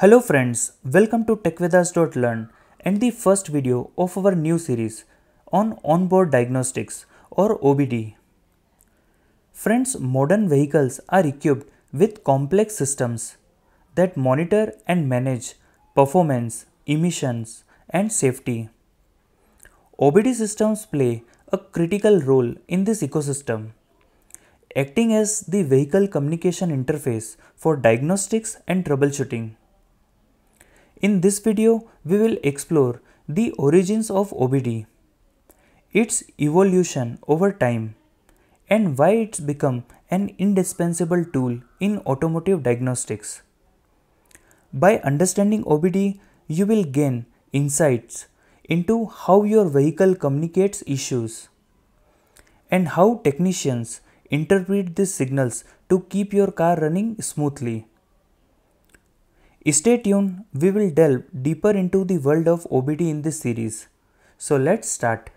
Hello friends, welcome to TechVedas.learn and the first video of our new series on onboard diagnostics or OBD. Friends, modern vehicles are equipped with complex systems that monitor and manage performance, emissions and safety. OBD systems play a critical role in this ecosystem, acting as the vehicle communication interface for diagnostics and troubleshooting. In this video, we will explore the origins of OBD, its evolution over time, and why it's become an indispensable tool in automotive diagnostics. By understanding OBD, you will gain insights into how your vehicle communicates issues and how technicians interpret these signals to keep your car running smoothly. Stay tuned, we will delve deeper into the world of OBD in this series. So let's start.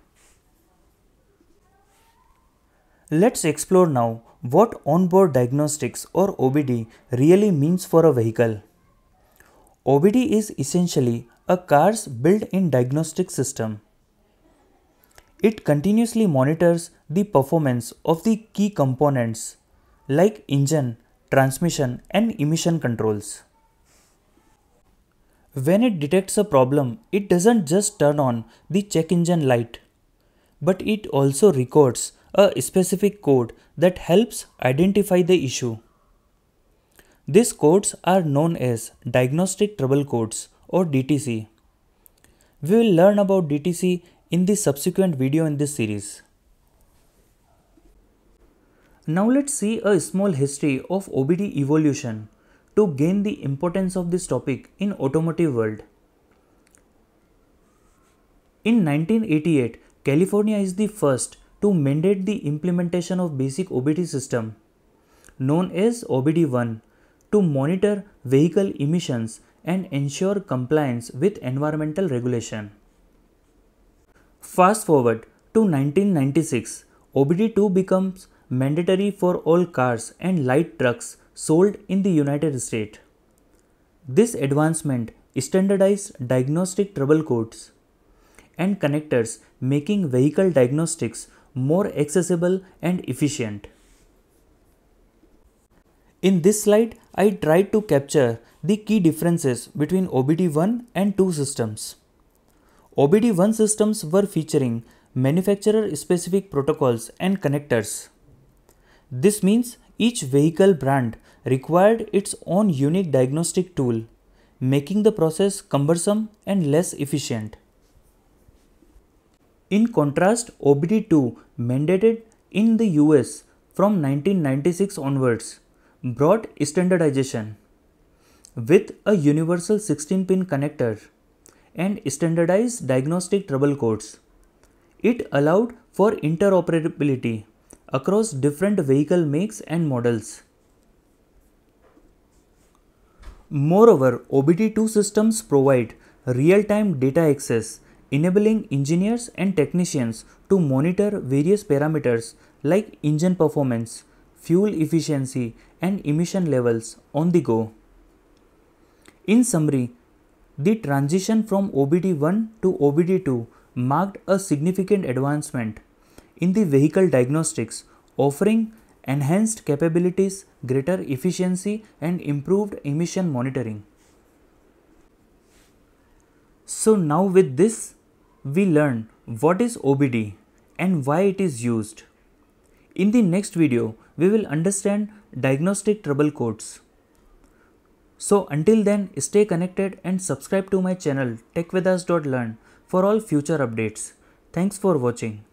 Let's explore now what onboard diagnostics or OBD really means for a vehicle. OBD is essentially a car's built-in diagnostic system. It continuously monitors the performance of the key components like engine, transmission and emission controls. When it detects a problem, it doesn't just turn on the check engine light, but it also records a specific code that helps identify the issue. These codes are known as diagnostic trouble codes or DTC. We will learn about DTC in the subsequent video in this series. Now let's see a small history of OBD evolution to gain the importance of this topic in automotive world. In 1988, California is the first to mandate the implementation of basic OBD system, known as OBD-1, to monitor vehicle emissions and ensure compliance with environmental regulation. Fast forward to 1996, OBD-2 becomes mandatory for all cars and light trucks sold in the United States. This advancement standardized diagnostic trouble codes and connectors, making vehicle diagnostics more accessible and efficient. In this slide, I tried to capture the key differences between OBD-1 and 2 systems. OBD-1 systems were featuring manufacturer-specific protocols and connectors. This means each vehicle brand required its own unique diagnostic tool, making the process cumbersome and less efficient. In contrast, OBD-2, mandated in the US from 1996 onwards, brought standardization with a universal 16-pin connector and standardized diagnostic trouble codes. It allowed for interoperability across different vehicle makes and models. Moreover, OBD-2 systems provide real-time data access, enabling engineers and technicians to monitor various parameters like engine performance, fuel efficiency, and emission levels on the go. In summary, the transition from OBD-1 to OBD-2 marked a significant advancement in the vehicle diagnostics, offering enhanced capabilities, greater efficiency, and improved emission monitoring. So now with this, we learn what is OBD and why it is used. In the next video, we will understand diagnostic trouble codes. So until then, stay connected and subscribe to my channel TechVedas.learn for all future updates. Thanks for watching.